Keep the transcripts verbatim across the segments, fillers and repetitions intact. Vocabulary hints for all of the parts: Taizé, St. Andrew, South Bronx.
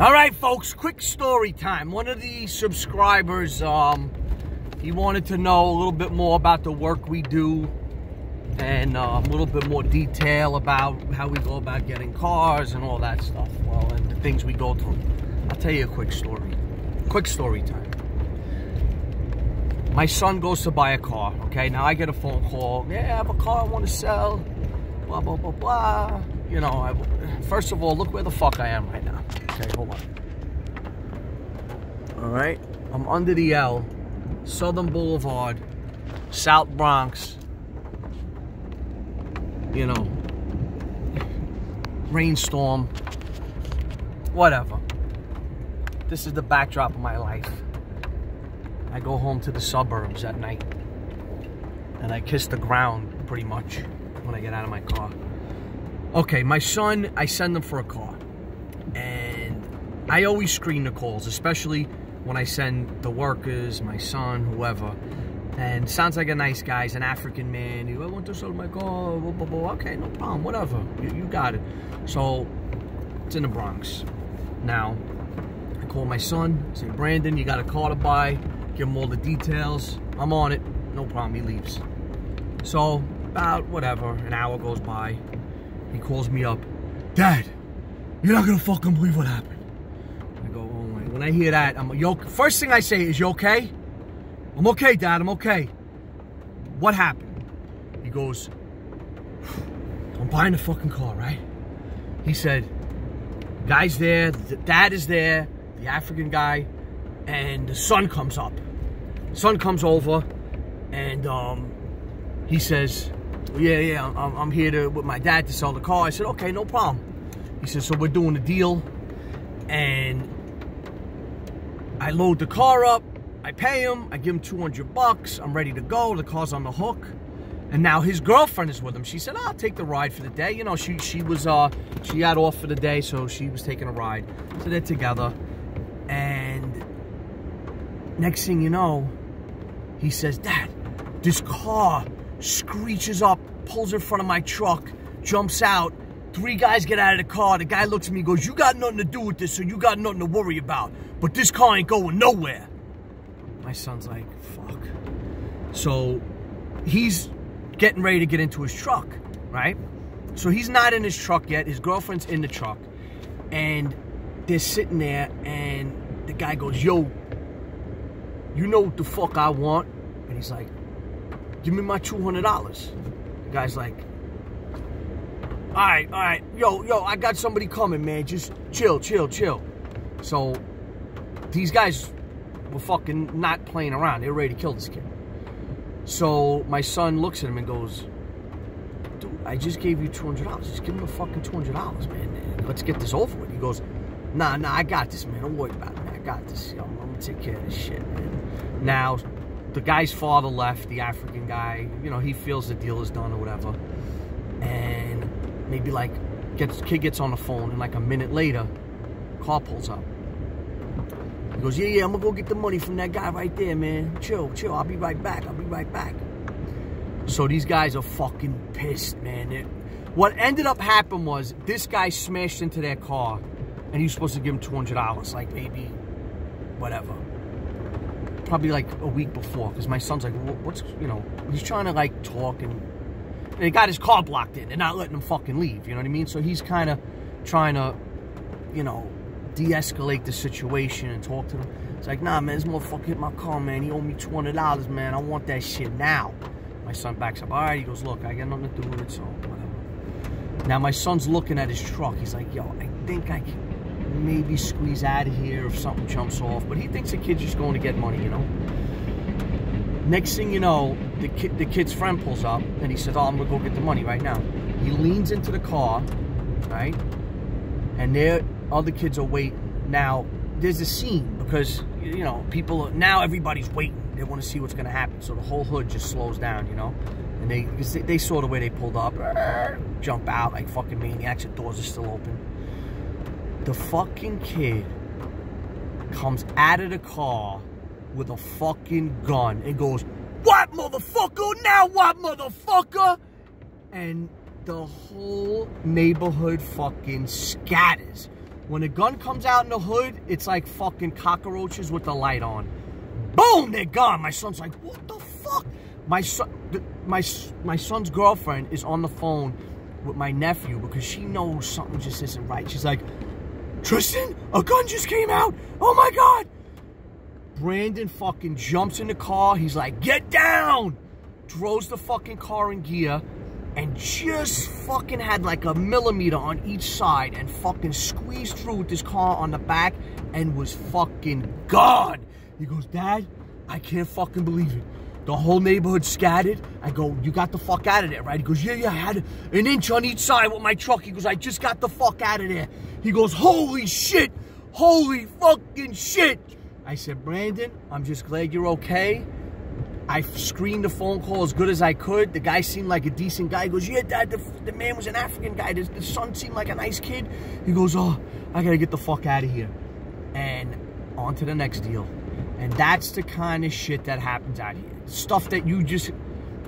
All right, folks, quick story time. One of the subscribers, um, he wanted to know a little bit more about the work we do and um, a little bit more detail about how we go about getting cars and all that stuff, well, and the things we go through. I'll tell you a quick story. Quick story time. My son goes to buy a car, okay? Now I get a phone call. Yeah, I have a car I want to sell, blah, blah, blah, blah. You know, I, first of all, look where the fuck I am right now. Okay, hold on. All right, I'm under the L, Southern Boulevard, South Bronx, you know, rainstorm, whatever. This is the backdrop of my life. I go home to the suburbs at night, and I kiss the ground pretty much when I get out of my car. Okay, my son, I send him for a car. And I always screen the calls, especially when I send the workers, my son, whoever. And sounds like a nice guy. He's an African man. He, I want to sell my car. Blah, blah, blah. Okay, no problem. Whatever. You, you got it. So it's in the Bronx. Now, I call my son. I say, Brandon, you got a car to buy. Give him all the details. I'm on it. No problem. He leaves. So about whatever, an hour goes by. He calls me up. Dad, you're not gonna fucking believe what happened. I go, oh my. When I hear that, I'm yo. First thing I say is, you okay? I'm okay, Dad. I'm okay. What happened? He goes, I'm buying a fucking car, right? He said, guy's there. The dad is there. The African guy. And the son comes up. Son comes over, and um, he says, yeah, yeah, I'm, I'm here to, with my dad to sell the car. I said, okay, no problem. He said, so we're doing a deal. And I load the car up. I pay him. I give him two hundred bucks. I'm ready to go. The car's on the hook. And now his girlfriend is with him. She said, I'll take the ride for the day. You know, she, she was, uh, she got off for the day, so she was taking a ride. So they're together. And next thing you know, he says, Dad, this car screeches up, pulls in front of my truck, jumps out. Three guys get out of the car. The guy looks at me and goes, you got nothing to do with this, so you got nothing to worry about. But this car ain't going nowhere. My son's like, fuck. So he's getting ready to get into his truck, right? So he's not in his truck yet. His girlfriend's in the truck. And they're sitting there, and the guy goes, yo, you know what the fuck I want? And he's like, give me my two hundred dollars. The guy's like, all right, all right. Yo, yo, I got somebody coming, man. Just chill, chill, chill. So these guys were fucking not playing around. They were ready to kill this kid. So my son looks at him and goes, dude, I just gave you two hundred dollars. Just give him the fucking two hundred dollars, man. Let's get this over with. He goes, nah, nah, I got this, man. Don't worry about it, man. I got this. Yo, I'm going to take care of this shit, man. Now, the guy's father left, the African guy. You know, he feels the deal is done or whatever. And maybe like, gets kid gets on the phone, and like a minute later, car pulls up. He goes, yeah, yeah, I'm gonna go get the money from that guy right there, man. Chill, chill, I'll be right back, I'll be right back. So these guys are fucking pissed, man. It, what ended up happening was, this guy smashed into their car, and he was supposed to give him two hundred dollars, like maybe, whatever. Probably like a week before, because my son's like, what's, you know, he's trying to like talk, and, and he got his car blocked in. They're not letting him fucking leave, you know what I mean? So he's kind of trying to, you know, de-escalate the situation and talk to them. It's like, nah, man, this motherfucker hit my car, man. He owed me two hundred dollars, man. I want that shit now. My son backs up. All right, he goes, look, I got nothing to do with it, so whatever. Now my son's looking at his truck. He's like, yo, I think I can maybe squeeze out of here if something jumps off, but he thinks the kid's just going to get money, you know. Next thing you know, the kid, the kid's friend pulls up, and he says, "Oh, I'm gonna go get the money right now." He leans into the car, right, and there other kids are waiting. Now there's a scene because you know people are, now everybody's waiting. They want to see what's gonna happen, so the whole hood just slows down, you know. And they they, they saw the way they pulled up, jump out like fucking maniacs. The doors are still open. The fucking kid comes out of the car with a fucking gun and goes, what, motherfucker? Now what, motherfucker? And the whole neighborhood fucking scatters. When a gun comes out in the hood, it's like fucking cockroaches with the light on. Boom, they're gone. My son's like, what the fuck? My son, the, my my son's girlfriend is on the phone with my nephew because she knows something just isn't right. She's like, Tristan, a gun just came out. Oh my God. Brandon fucking jumps in the car. He's like, get down. Throws the fucking car in gear and just fucking had like a millimeter on each side and fucking squeezed through with this car on the back and was fucking gone. He goes, Dad, I can't fucking believe it. The whole neighborhood scattered. I go, you got the fuck out of there, right? He goes, yeah, yeah, I had an inch on each side with my truck. He goes, I just got the fuck out of there. He goes, holy shit, holy fucking shit. I said, Brandon, I'm just glad you're okay. I screened the phone call as good as I could. The guy seemed like a decent guy. He goes, yeah, Dad, the, the man was an African guy. The, the son seemed like a nice kid. He goes, oh, I gotta get the fuck out of here. And on to the next deal. And that's the kind of shit that happens out here. Stuff that you just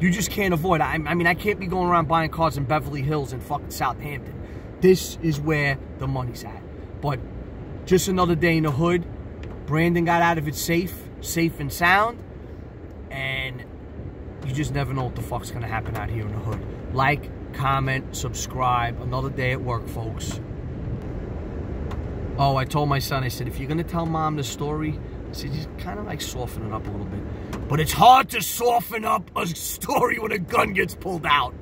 you just can't avoid. I, I mean, I can't be going around buying cars in Beverly Hills and fucking Southampton. This is where the money's at. But just another day in the hood. Brandon got out of it safe, safe and sound. And you just never know what the fuck's gonna happen out here in the hood. Like, comment, subscribe. Another day at work, folks. Oh, I told my son, I said, if you're gonna tell Mom the story, so just kind of like soften it up a little bit. But it's hard to soften up a story when a gun gets pulled out.